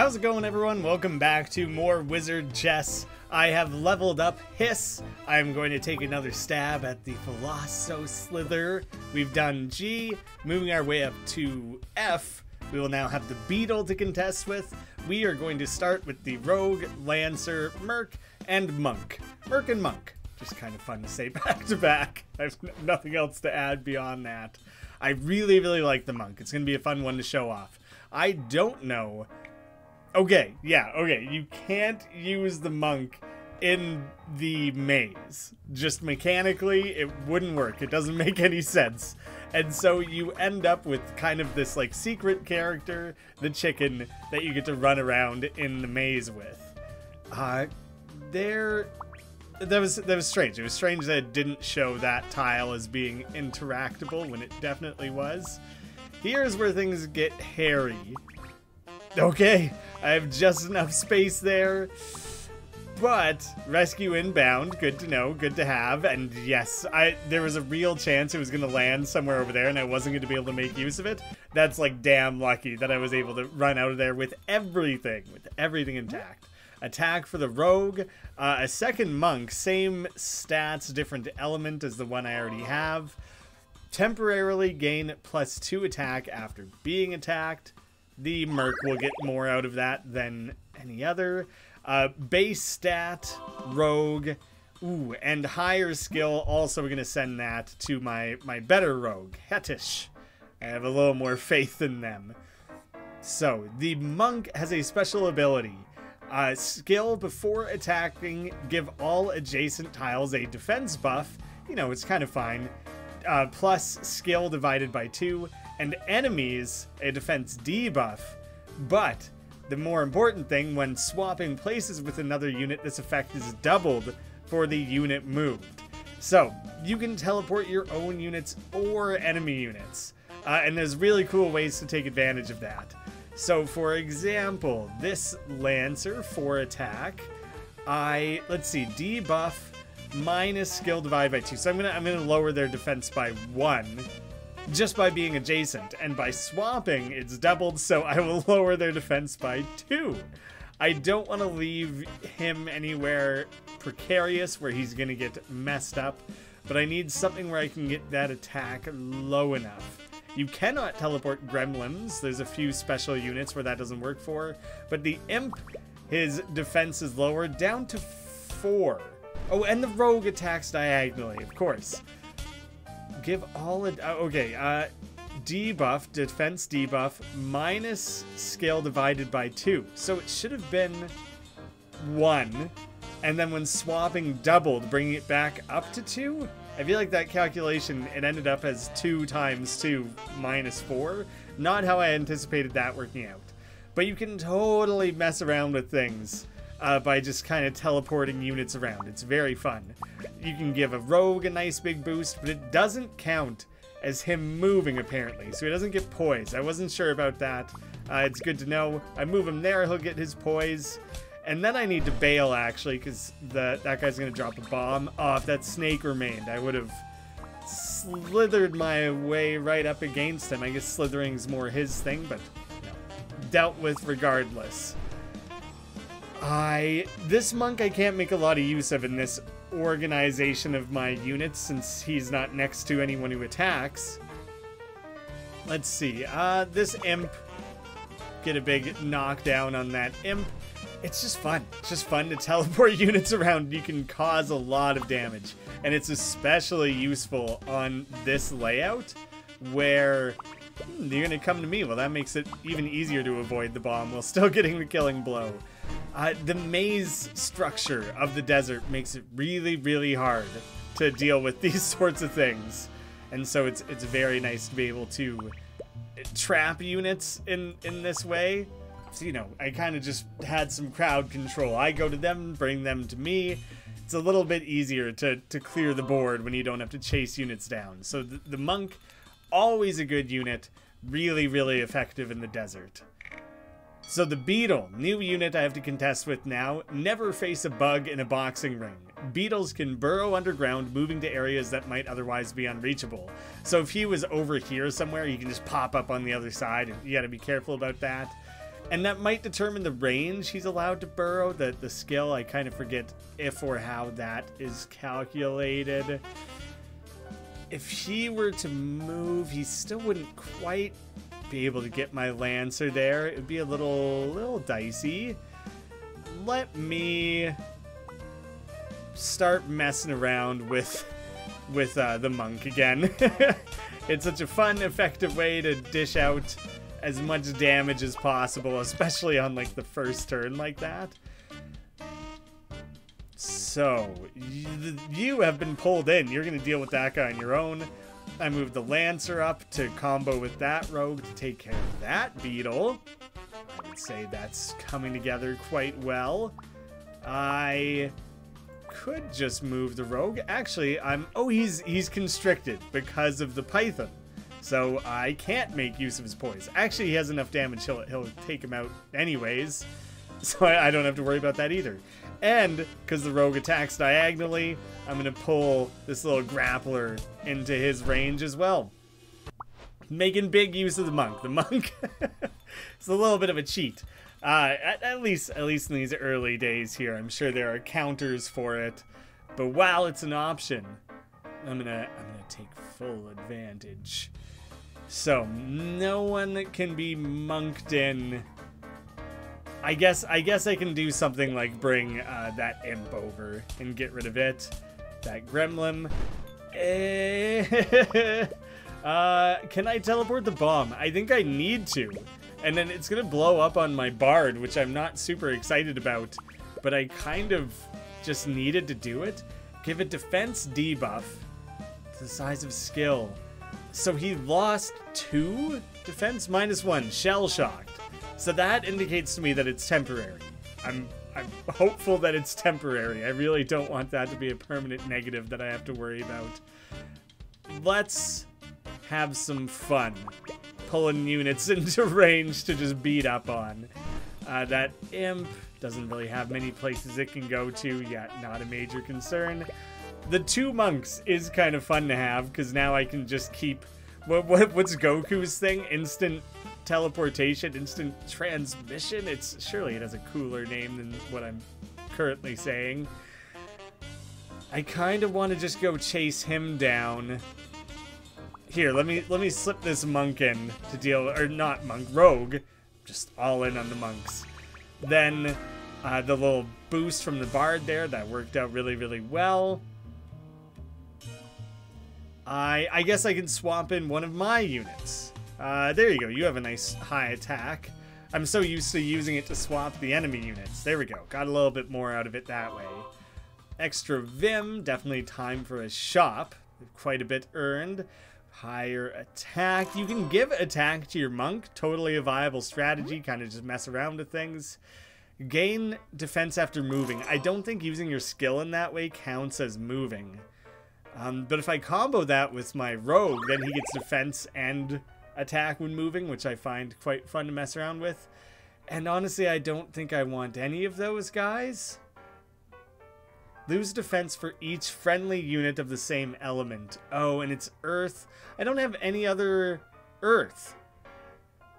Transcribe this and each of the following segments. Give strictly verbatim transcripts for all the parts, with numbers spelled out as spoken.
How's it going, everyone? Welcome back to more Wizard Chess. I have leveled up Hiss. I'm going to take another stab at the Philoso Slither. We've done G, moving our way up to F. We will now have the Beetle to contest with. We are going to start with the Rogue, Lancer, Merc, and Monk. Merc and Monk. Just kind of fun to say back to back. I have nothing else to add beyond that. I really, really like the Monk. It's going to be a fun one to show off. I don't know... Okay, yeah, okay, you can't use the Monk in the maze. Just mechanically, it wouldn't work. It doesn't make any sense. And so you end up with kind of this, like, secret character, the chicken, that you get to run around in the maze with. Uh, there... That was, that was strange. It was strange that it didn't show that tile as being interactable when it definitely was. Here's where things get hairy. Okay, I have just enough space there, but rescue inbound, good to know, good to have, and yes, I there was a real chance it was going to land somewhere over there and I wasn't going to be able to make use of it. That's like damn lucky that I was able to run out of there with everything, with everything intact. Attack for the Rogue, uh, a second Monk, same stats, different element as the one I already have. Temporarily gain plus two attack after being attacked. The Merc will get more out of that than any other. Uh, base stat, Rogue, ooh, and higher skill. Also, we're going to send that to my, my better Rogue, Hetish. I have a little more faith in them. So, the Monk has a special ability. Uh, skill before attacking, give all adjacent tiles a defense buff. You know, it's kind of fine. Uh, plus skill divided by two. And enemies, a defense debuff, but the more important thing, when swapping places with another unit, this effect is doubled for the unit moved. So, you can teleport your own units or enemy units, uh, and there's really cool ways to take advantage of that. So, for example, this Lancer for attack, I, let's see, debuff minus skill divided by two, so I'm gonna, I'm gonna lower their defense by one, just by being adjacent, and by swapping it's doubled, so I will lower their defense by two. I don't want to leave him anywhere precarious where he's going to get messed up, but I need something where I can get that attack low enough. You cannot teleport gremlins. There's a few special units where that doesn't work for, but the Imp, his defense is lower, down to four. Oh, and the Rogue attacks diagonally, of course. Give all it. Okay, uh, debuff, defense debuff, minus skill divided by two. So it should have been one, and then when swapping doubled, bringing it back up to two? I feel like that calculation, it ended up as two times two minus four. Not how I anticipated that working out. But you can totally mess around with things uh, by just kind of teleporting units around. It's very fun. You can give a Rogue a nice big boost, but it doesn't count as him moving, apparently. So he doesn't get poise. I wasn't sure about that. Uh, it's good to know. I move him there, he'll get his poise. And then I need to bail, actually, because that guy's going to drop a bomb. Oh, if that snake remained, I would have slithered my way right up against him. I guess slithering's more his thing, but no. Dealt with regardless. I... This Monk I can't make a lot of use of in this organization of my units, since he's not next to anyone who attacks. Let's see, uh, this Imp, get a big knockdown on that Imp. It's just fun. It's just fun to teleport units around. You can cause a lot of damage, and it's especially useful on this layout where hmm, they're gonna come to me. Well, that makes it even easier to avoid the bomb while still getting the killing blow. Uh, the maze structure of the desert makes it really, really hard to deal with these sorts of things. And so it's it's very nice to be able to trap units in, in this way. So, you know, I kind of just had some crowd control. I go to them, bring them to me. It's a little bit easier to, to clear the board when you don't have to chase units down. So the, the Monk, always a good unit, really, really effective in the desert. So the Beetle, new unit I have to contest with now. Never face a bug in a boxing ring. Beetles can burrow underground, moving to areas that might otherwise be unreachable. So if he was over here somewhere, he can just pop up on the other side, and you gotta be careful about that. And that might determine the range he's allowed to burrow, the, the skill. I kind of forget if or how that is calculated. If he were to move, he still wouldn't quite be able to get my Lancer there. It would be a little, little dicey. Let me start messing around with, with uh, the monk again. It's such a fun, effective way to dish out as much damage as possible, especially on like the first turn like that. So you have been pulled in. You're gonna deal with that guy on your own. I moved the Lancer up to combo with that rogue to take care of that beetle. I would say that's coming together quite well. I could just move the rogue. Actually, I'm oh he's he's constricted because of the python. So I can't make use of his poise. Actually, he has enough damage, he'll, he'll take him out anyways. So I, I don't have to worry about that either. And because the rogue attacks diagonally, I'm going to pull this little grappler into his range as well. Making big use of the monk. The monk is a little bit of a cheat. Uh, at, at least, at least in these early days here, I'm sure there are counters for it. But while it's an option, I'm going to I'm gonna take full advantage. So, no one that can be monked in. I guess I guess I can do something like bring uh, that imp over and get rid of it. That gremlin. Eh. uh, can I teleport the bomb? I think I need to. And then it's going to blow up on my bard, which I'm not super excited about. But I kind of just needed to do it. Give a defense debuff to the size of skill. So he lost two defense minus one, shell shocked. So that indicates to me that it's temporary. I'm I'm hopeful that it's temporary. I really don't want that to be a permanent negative that I have to worry about. Let's have some fun pulling units into range to just beat up on. Uh, that imp doesn't really have many places it can go to yet, not a major concern. The two monks is kind of fun to have because now I can just keep... What, what, what's Goku's thing? Instant teleportation, instant transmission? It's surely it has a cooler name than what I'm currently saying. I kind of want to just go chase him down. Here, let me let me slip this monk in to deal... Or not monk, rogue. Just all in on the monks. Then uh, the little boost from the bard there, that worked out really, really well. I I guess I can swap in one of my units. Uh, there you go. You have a nice high attack. I'm so used to using it to swap the enemy units. There we go. Got a little bit more out of it that way. Extra vim. Definitely time for a shop. Quite a bit earned. Higher attack. You can give attack to your monk. Totally a viable strategy. Kind of just mess around with things. Gain defense after moving. I don't think using your skill in that way counts as moving. Um, but if I combo that with my rogue, then he gets defense and attack when moving, which I find quite fun to mess around with. And honestly, I don't think I want any of those guys. Lose defense for each friendly unit of the same element. Oh, and it's earth. I don't have any other earth.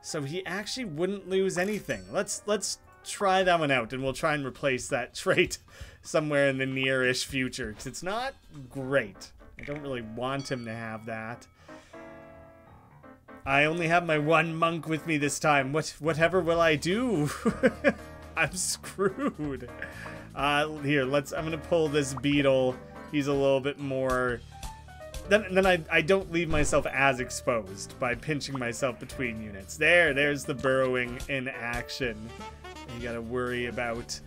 So he actually wouldn't lose anything. Let's let's try that one out, and we'll try and replace that trait somewhere in the near-ish future. Because it's not great. I don't really want him to have that. I only have my one monk with me this time. What whatever will I do? I'm screwed. Uh, here, let's, I'm going to pull this beetle. He's a little bit more, then, then I, I don't leave myself as exposed by pinching myself between units. There, there's the burrowing in action. You got to worry about,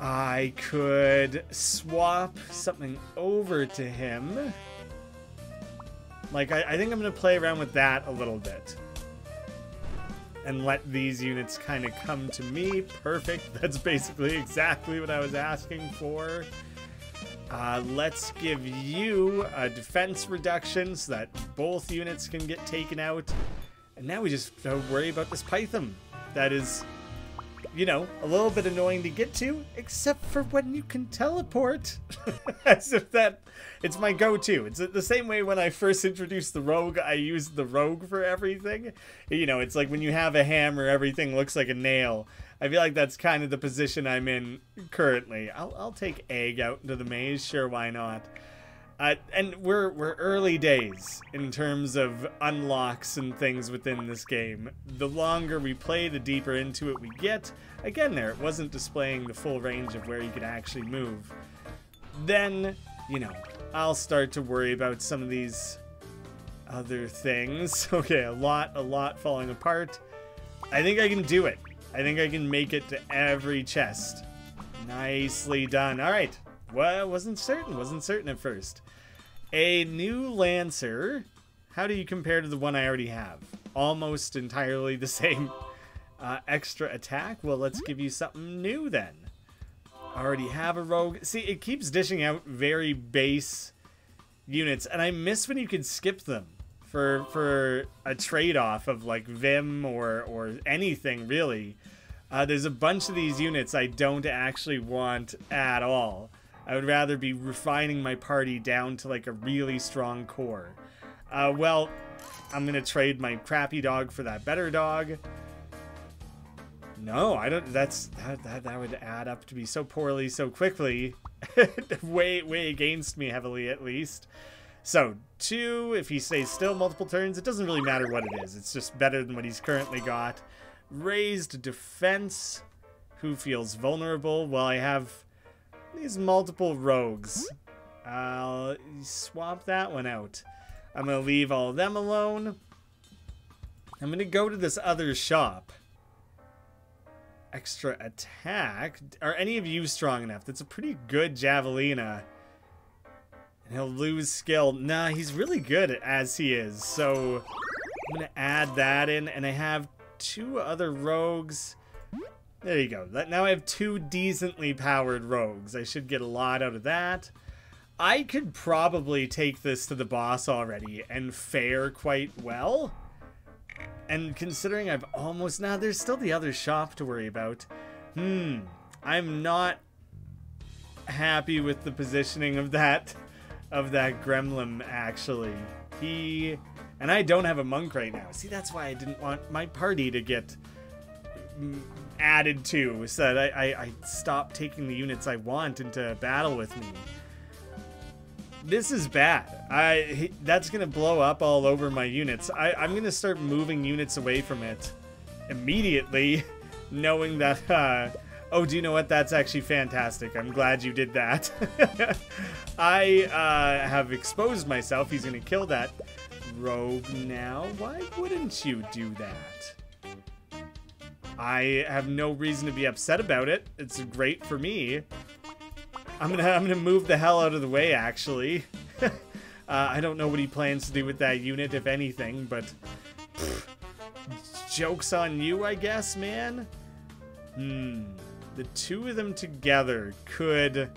I could swap something over to him. Like, I, I think I'm going to play around with that a little bit. And let these units kind of come to me. Perfect. That's basically exactly what I was asking for. Uh, let's give you a defense reduction so that both units can get taken out. And now we just don't worry about this python. That is you know, a little bit annoying to get to, except for when you can teleport. As if that, it's my go-to. It's the same way when I first introduced the rogue, I used the rogue for everything. You know, it's like when you have a hammer, everything looks like a nail. I feel like that's kind of the position I'm in currently. I'll, I'll take egg out into the maze, sure, why not? Uh, and we're, we're early days in terms of unlocks and things within this game. The longer we play, the deeper into it we get. Again there, it wasn't displaying the full range of where you could actually move. Then, you know, I'll start to worry about some of these other things. Okay, a lot, a lot falling apart. I think I can do it. I think I can make it to every chest. Nicely done. All right. Well, I wasn't certain. Wasn't certain at first. A new Lancer. How do you compare to the one I already have? Almost entirely the same. Uh, extra attack. Well, let's give you something new then. I already have a rogue. See, it keeps dishing out very base units. And I miss when you can skip them for for a trade-off of like Vim or, or anything, really. Uh, there's a bunch of these units I don't actually want at all. I would rather be refining my party down to like a really strong core. Uh, well, I'm gonna trade my crappy dog for that better dog. No, I don't. That's that. That, that would add up to be so poorly so quickly. way, way against me heavily at least. So two. If he stays still multiple turns, it doesn't really matter what it is. It's just better than what he's currently got. Raised defense. Who feels vulnerable? Well, I have these multiple rogues. I'll swap that one out. I'm gonna leave all of them alone. I'm gonna go to this other shop. Extra attack. Are any of you strong enough? That's a pretty good javelina. And he'll lose skill. Nah, he's really good as he is. So I'm gonna add that in, and I have two other rogues. There you go. Now I have two decently powered rogues. I should get a lot out of that. I could probably take this to the boss already and fare quite well. And considering I've almost... Now, there's still the other shop to worry about. Hmm. I'm not happy with the positioning of that, of that gremlin, actually. He... And I don't have a monk right now. See, that's why I didn't want my party to get... added to, so that I, I, I stop taking the units I want into battle with me. This is bad. I that's gonna blow up all over my units. I, I'm gonna start moving units away from it immediately, knowing that uh, oh, do you know what, that's actually fantastic. I'm glad you did that. I uh, have exposed myself. He's gonna kill that rogue now. Why wouldn't you do that? I have no reason to be upset about it. It's great for me. I'm gonna, I'm gonna move the hell out of the way, actually. uh, I don't know what he plans to do with that unit, if anything, but... Pff, joke's on you, I guess, man? Hmm. The two of them together could...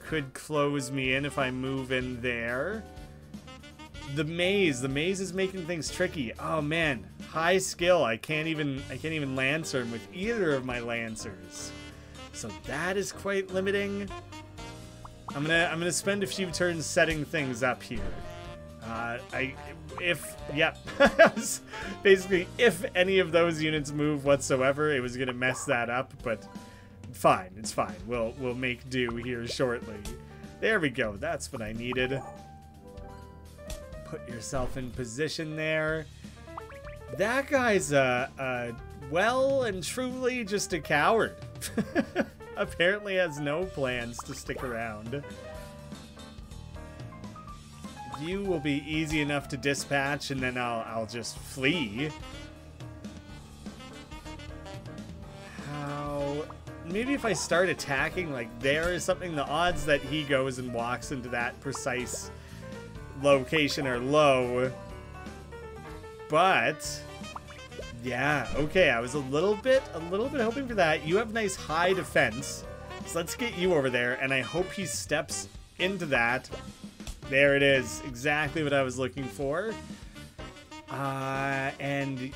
could close me in if I move in there. The maze. The maze is making things tricky. Oh, man. High skill. I can't even I can't even lancer him with either of my lancers. So that is quite limiting. I'm gonna I'm gonna spend a few turns setting things up here. Uh, I if yeah, basically if any of those units move whatsoever, it was gonna mess that up. But fine, it's fine. We'll we'll make do here shortly. There we go. That's what I needed. Put yourself in position there. That guy's uh, uh, well and truly just a coward. Apparently has no plans to stick around. You will be easy enough to dispatch, and then I'll, I'll just flee. How... Maybe if I start attacking, like, there is something, the odds that he goes and walks into that precise location are low. But, yeah, okay, I was a little bit, a little bit hoping for that. You have nice high defense, so let's get you over there, and I hope he steps into that. There it is, exactly what I was looking for. Uh, and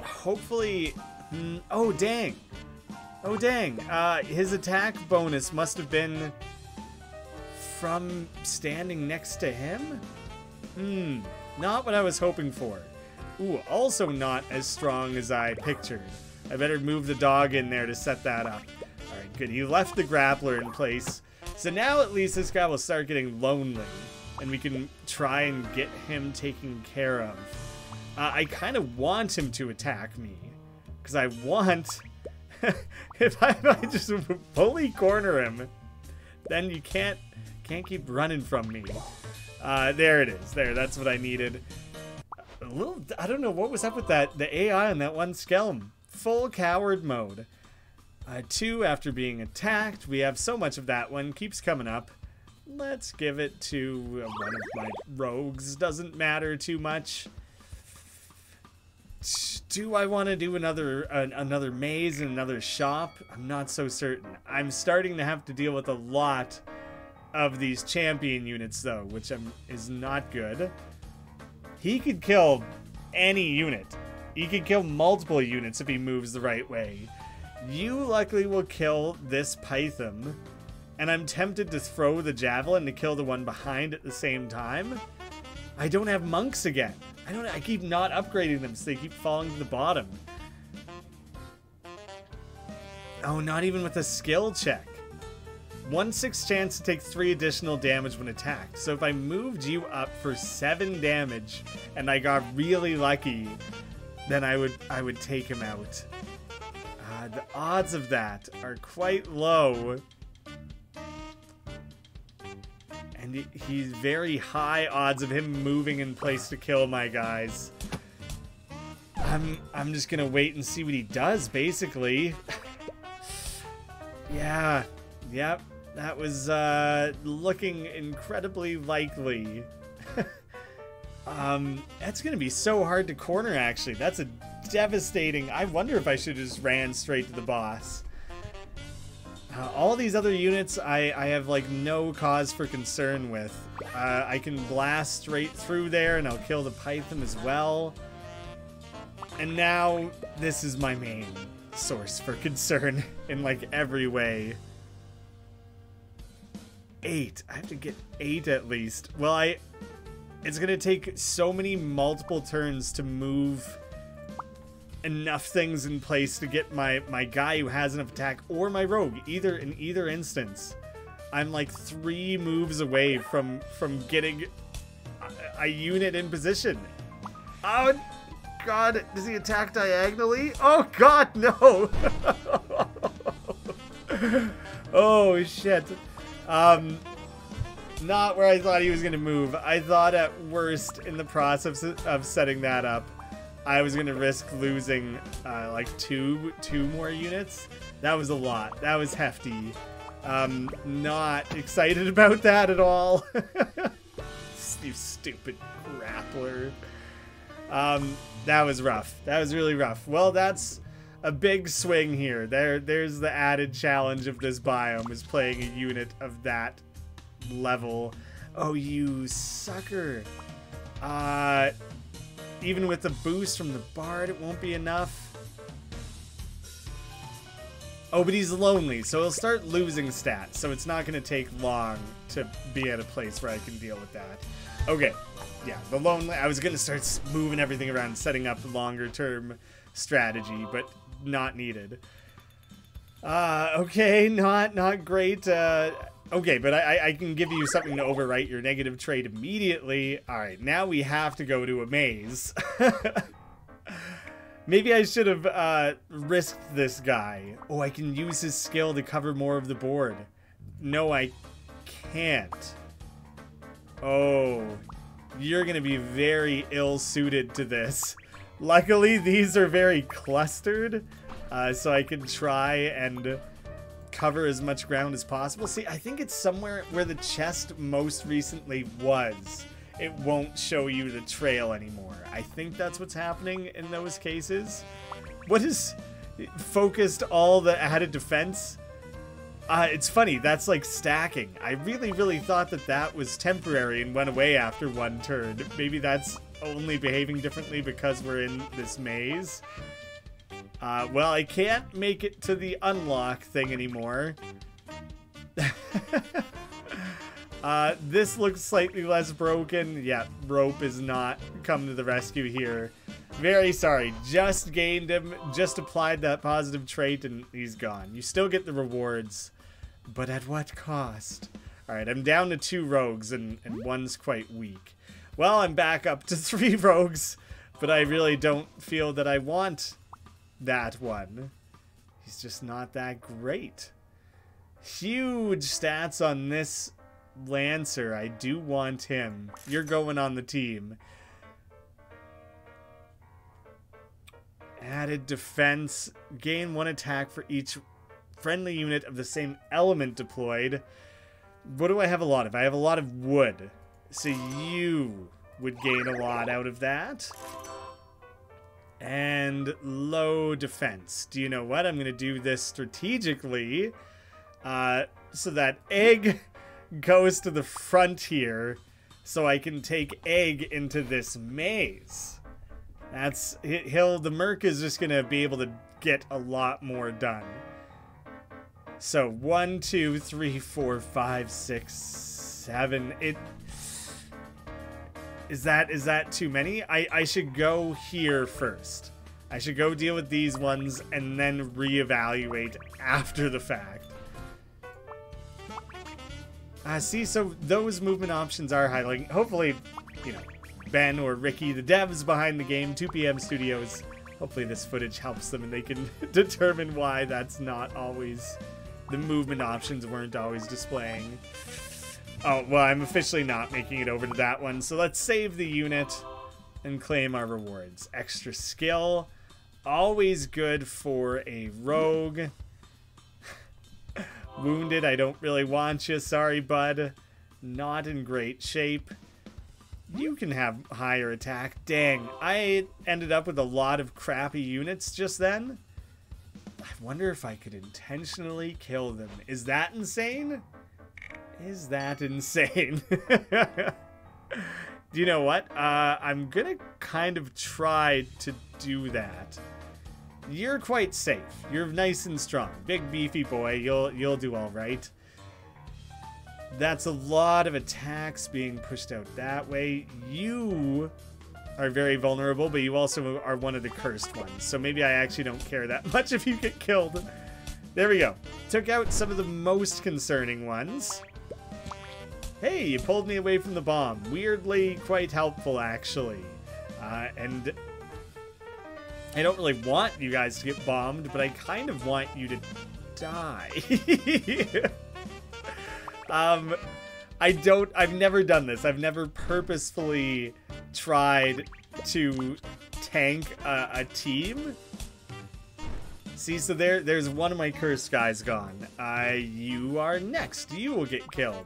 hopefully, mm, oh, dang, Oh, dang. Uh, his attack bonus must have been from standing next to him? Hmm. Not what I was hoping for. Ooh, also not as strong as I pictured. I better move the dog in there to set that up. Alright, good. He left the grappler in place. So now at least this guy will start getting lonely. And we can try and get him taken care of. Uh, I kind of want him to attack me. Because I want... if I, if I just bully corner him, then you can't can't keep running from me. Uh, there it is. There, that's what I needed. A little. I don't know what was up with that. The A I on that one Skelm. Full coward mode. Uh, two after being attacked. We have so much of that one. Keeps coming up. Let's give it to one of my rogues. Doesn't matter too much. Do I want to do another uh, another maze and another shop? I'm not so certain. I'm starting to have to deal with a lot of these champion units though, which I'm, is not good. He could kill any unit. He could kill multiple units if he moves the right way. You luckily will kill this Python, and I'm tempted to throw the javelin to kill the one behind at the same time. I don't have monks again. I don't. I keep not upgrading them, so they keep falling to the bottom. Oh, not even with a skill check. one sixth chance to take three additional damage when attacked. So if I moved you up for seven damage, and I got really lucky, then I would I would take him out. Uh, the odds of that are quite low. And he's very high odds of him moving in place to kill my guys. I'm I'm just gonna wait and see what he does, basically. Yeah, yep, that was uh, looking incredibly likely. um, that's gonna be so hard to corner. Actually, that's a devastating. I wonder if I should have just ran straight to the boss. Uh, all these other units I, I have, like, no cause for concern with. Uh, I can blast straight through there, and I'll kill the Python as well. And now, this is my main source for concern in, like, every way. Eight. I have to get eight at least. Well, I... It's gonna take so many multiple turns to move... enough things in place to get my my guy who has enough attack or my rogue. Either in either instance, I'm like three moves away from from getting a, a unit in position. Oh God! Does he attack diagonally? Oh God, no! Oh shit! Um, not where I thought he was gonna move. I thought at worst in the process of setting that up, I was gonna risk losing uh, like two two more units. That was a lot. That was hefty. Um, not excited about that at all. You stupid grappler. Um, that was rough. That was really rough. Well, that's a big swing here. There, there's the added challenge of this biome is playing a unit of that level. Oh, you sucker! Uh. Even with the boost from the bard, it won't be enough. Oh, but he's lonely, so he'll start losing stats, so it's not going to take long to be at a place where I can deal with that. Okay, yeah, the lonely... I was going to start moving everything around and setting up longer-term strategy, but not needed. Uh, okay, not not great... Uh, Okay, but I, I can give you something to overwrite your negative trait immediately. All right, now we have to go to a maze. Maybe I should have uh, risked this guy. Oh, I can use his skill to cover more of the board. No, I can't. Oh, you're going to be very ill-suited to this. Luckily, these are very clustered, uh, so I can try and... cover as much ground as possible. See, I think it's somewhere where the chest most recently was. It won't show you the trail anymore. I think that's what's happening in those cases. What is focused all the added defense? Uh, it's funny, that's like stacking. I really, really thought that that was temporary and went away after one turn. Maybe that's only behaving differently because we're in this maze. Uh, well, I can't make it to the unlock thing anymore. Uh, this looks slightly less broken. Yeah, rope is not coming to the rescue here. Very sorry. Just gained him. Just applied that positive trait and he's gone. You still get the rewards, but at what cost? Alright, I'm down to two rogues and, and one's quite weak. Well, I'm back up to three rogues, but I really don't feel that I want that one. He's just not that great. Huge stats on this Lancer. I do want him. You're going on the team. Added defense. Gain one attack for each friendly unit of the same element deployed. What do I have a lot of? I have a lot of wood. So you would gain a lot out of that. And low defense. Do you know what? I'm going to do this strategically. Uh, so that egg goes to the front here. So I can take egg into this maze. That's... he'll... the Merc is just going to be able to get a lot more done. So, one, two, three, four, five, six, seven. It... Is that... is that too many? I, I should go here first. I should go deal with these ones and then reevaluate after the fact. Ah, uh, see, so those movement options are highlighting. Hopefully, you know, Ben or Ricky, the devs behind the game, two P M Studios. Hopefully this footage helps them and they can determine why that's not always... the movement options weren't always displaying. Oh, well, I'm officially not making it over to that one. So let's save the unit and claim our rewards. Extra skill. Always good for a rogue. Wounded, I don't really want you. Sorry, bud. Not in great shape. You can have higher attack. Dang, I ended up with a lot of crappy units just then. I wonder if I could intentionally kill them. Is that insane? Is that insane? Do you know what? Uh, I'm gonna kind of try to do that. You're quite safe. You're nice and strong. Big beefy boy. You'll, you'll do all right. That's a lot of attacks being pushed out that way. You are very vulnerable, but you also are one of the cursed ones. So maybe I actually don't care that much if you get killed. There we go. Took out some of the most concerning ones. Hey, you pulled me away from the bomb. Weirdly quite helpful, actually. Uh, and I don't really want you guys to get bombed, but I kind of want you to die. Um, I don't, I've never done this. I've never purposefully tried to tank a, a team. See, so there, there's one of my cursed guys gone. Uh, you are next. You will get killed.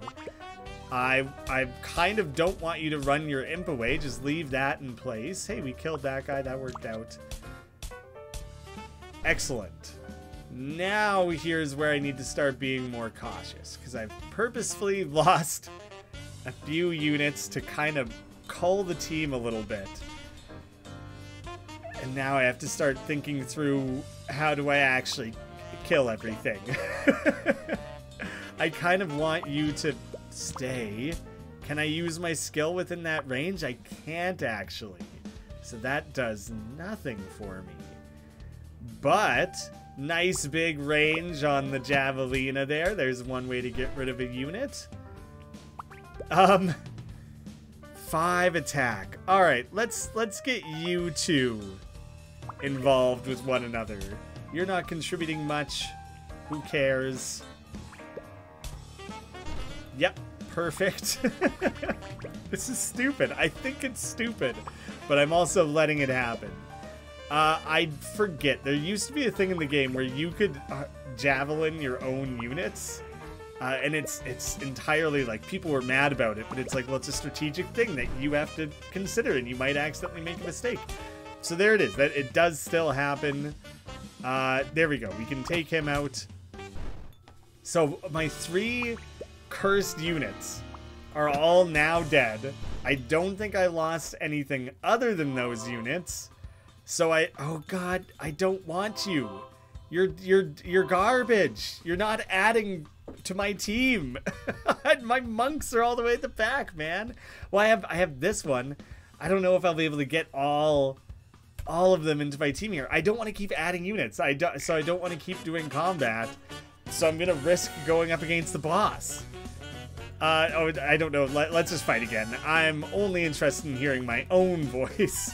I, I kind of don't want you to run your imp away. Just leave that in place. Hey, we killed that guy. That worked out. Excellent. Now here's where I need to start being more cautious, because I've purposefully lost a few units to kind of cull the team a little bit. And now I have to start thinking through, how do I actually kill everything? I kind of want you to stay. Can I use my skill within that range? I can't actually. So that does nothing for me. But... nice big range on the javelina there. There's one way to get rid of a unit. Um, five attack. All right, let's let's get you two involved with one another. You're not contributing much. Who cares? Yep, perfect. This is stupid. I think it's stupid, but I'm also letting it happen. Uh, I forget. There used to be a thing in the game where you could uh, javelin your own units. Uh, and it's it's entirely, like, people were mad about it. But it's like, well, it's a strategic thing that you have to consider. And you might accidentally make a mistake. So there it is. That it does still happen. Uh, there we go. We can take him out. So my three cursed units are all now dead. I don't think I lost anything other than those units. So I, oh God, I don't want you. You're, you're, you're garbage. You're not adding to my team. My monks are all the way at the back, man. Well, I have, I have this one. I don't know if I'll be able to get all, all of them into my team here. I don't want to keep adding units. I do, so I don't want to keep doing combat. So I'm gonna risk going up against the boss. Uh, oh, I don't know. Let, let's just fight again. I'm only interested in hearing my own voice.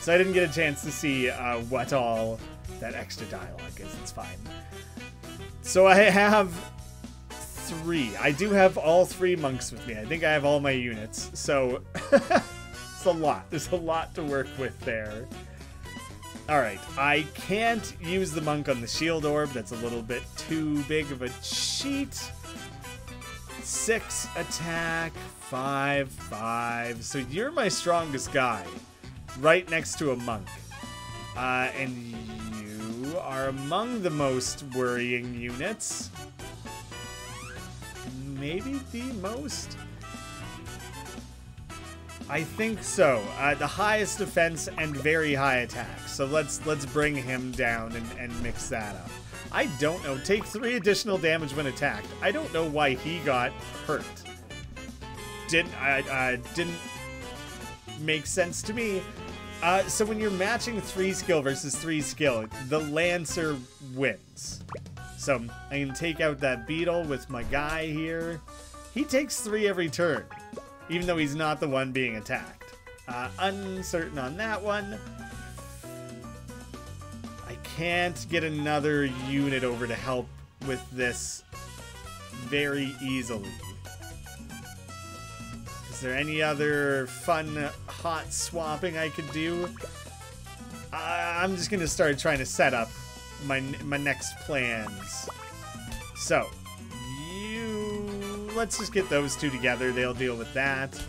So I didn't get a chance to see uh, what all that extra dialogue is. It's fine. So I have three. I do have all three monks with me. I think I have all my units. So it's a lot. There's a lot to work with there. Alright, I can't use the monk on the shield orb. That's a little bit too big of a cheat. Six attack, five, five. So you're my strongest guy, right next to a monk. Uh, and you are among the most worrying units. Maybe the most? I think so. Uh, the highest defense and very high attack. So let's let's bring him down and, and mix that up. I don't know. Take three additional damage when attacked. I don't know why he got hurt. Didn't I? Uh, didn't make sense to me. Uh, so when you're matching three skill versus three skill, the Lancer wins. So I can take out that beetle with my guy here. He takes three every turn, even though he's not the one being attacked. Uh, uncertain on that one. I can't get another unit over to help with this very easily. Is there any other fun, hot swapping I could do? Uh, I'm just gonna start trying to set up my, my next plans. So, let's just get those two together. They'll deal with that.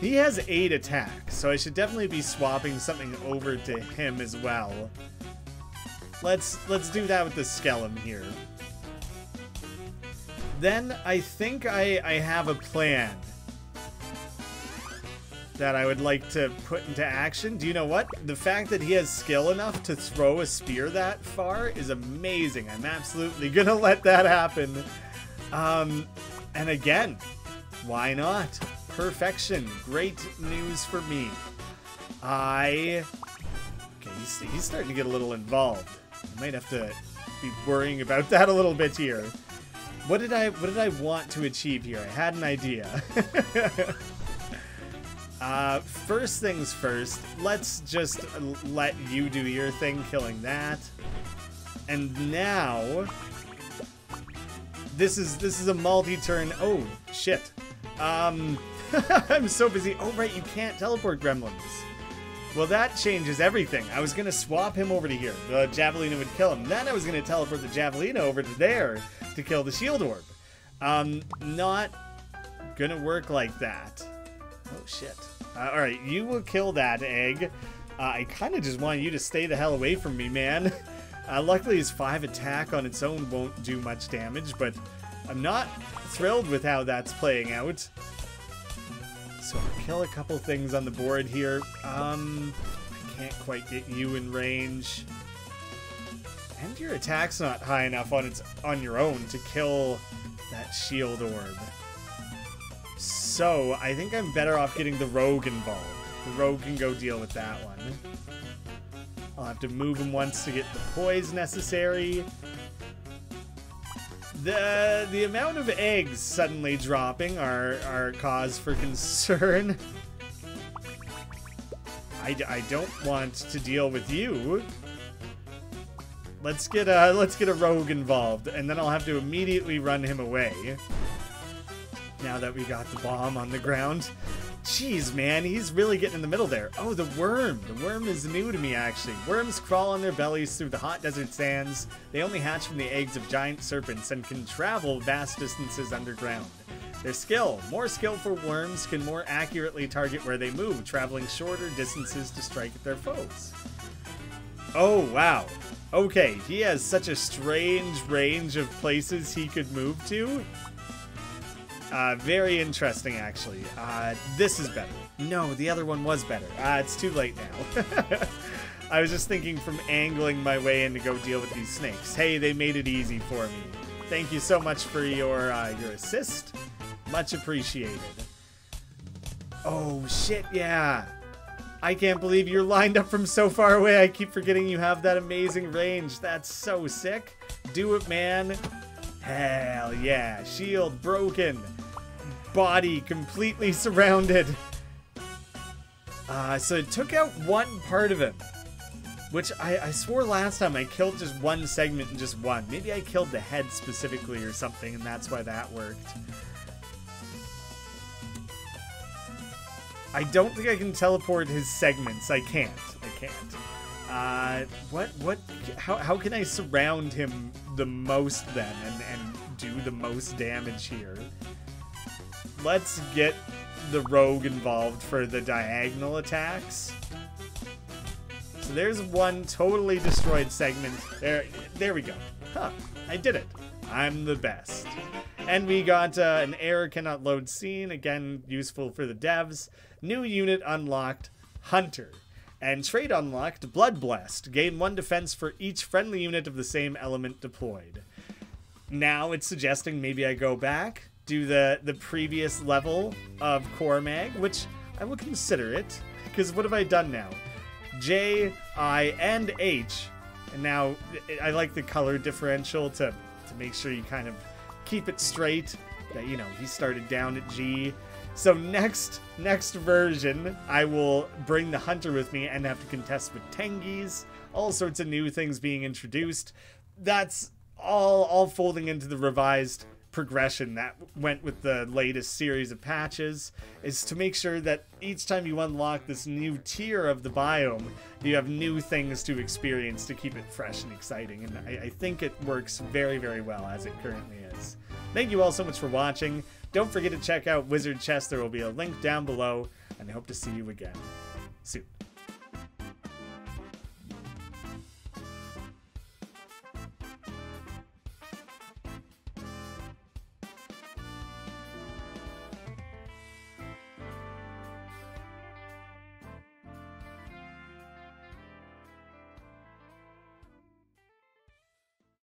He has eight attacks, so I should definitely be swapping something over to him as well. Let's let's do that with the Skellum here. Then I think I, I have a plan that I would like to put into action. Do you know what? The fact that he has skill enough to throw a spear that far is amazing. I'm absolutely gonna let that happen. Um... And again, why not? Perfection. Great news for me. I... Okay, he's, he's starting to get a little involved. I might have to be worrying about that a little bit here. What did I, what did I want to achieve here? I had an idea. uh, first things first, let's just let you do your thing, killing that. And now... This is this is a multi-turn. Oh shit! Um, I'm so busy. Oh right, you can't teleport gremlins. Well, that changes everything. I was gonna swap him over to here. The javelina would kill him. Then I was gonna teleport the javelina over to there to kill the shield orb. Um, not gonna work like that. Oh shit! Uh, all right, you will kill that egg. Uh, I kind of just want you to stay the hell away from me, man. Uh, luckily, his five attack on its own won't do much damage, but I'm not thrilled with how that's playing out. So I'll kill a couple things on the board here. Um, I can't quite get you in range, and your attack's not high enough on its on your own to kill that shield orb. So I think I'm better off getting the rogue involved. The rogue can go deal with that one. I'll have to move him once to get the poise necessary. The the amount of eggs suddenly dropping are, are cause for concern. I, I don't want to deal with you. Let's get a let's get a rogue involved, and then I'll have to immediately run him away. Now that we got the bomb on the ground. Jeez, man, he's really getting in the middle there. Oh, the worm. The worm is new to me, actually. Worms crawl on their bellies through the hot desert sands. They only hatch from the eggs of giant serpents and can travel vast distances underground. Their skill. More skillful worms can more accurately target where they move, traveling shorter distances to strike at their foes. Oh, wow. Okay, he has such a strange range of places he could move to. Uh, very interesting, actually. Uh, this is better. No, the other one was better. Uh, it's too late now. I was just thinking from angling my way in to go deal with these snakes. Hey, they made it easy for me. Thank you so much for your uh, your assist. Much appreciated. Oh, shit, yeah. I can't believe you're lined up from so far away. I keep forgetting you have that amazing range. That's so sick. Do it, man. Hell yeah. Shield broken. Body completely surrounded. Uh, so it took out one part of him, which I, I swore last time I killed just one segment and just one. Maybe I killed the head specifically or something, and that's why that worked. I don't think I can teleport his segments. I can't. I can't. Uh, what? What? How, how can I surround him the most then and, and do the most damage here? Let's get the rogue involved for the diagonal attacks. So there's one totally destroyed segment. There, there we go. Huh, I did it. I'm the best. And we got uh, an error cannot load scene. Again, useful for the devs. New unit unlocked, Hunter. And trait unlocked, Blood Blessed. Gain one defense for each friendly unit of the same element deployed. Now it's suggesting maybe I go back, do the, the previous level of Core Mag, which I will consider it, because what have I done now? J, I, and H. And now I like the color differential to, to make sure you kind of keep it straight. That, you know, he started down at G. So next next version, I will bring the Hunter with me and have to contest with Tengis. All sorts of new things being introduced. That's all, all folding into the revised progression that went with the latest series of patches, is to make sure that each time you unlock this new tier of the biome, you have new things to experience to keep it fresh and exciting. And I, I think it works very, very well as it currently is. Thank you all so much for watching. Don't forget to check out Wizard Chess. There will be a link down below, and I hope to see you again soon.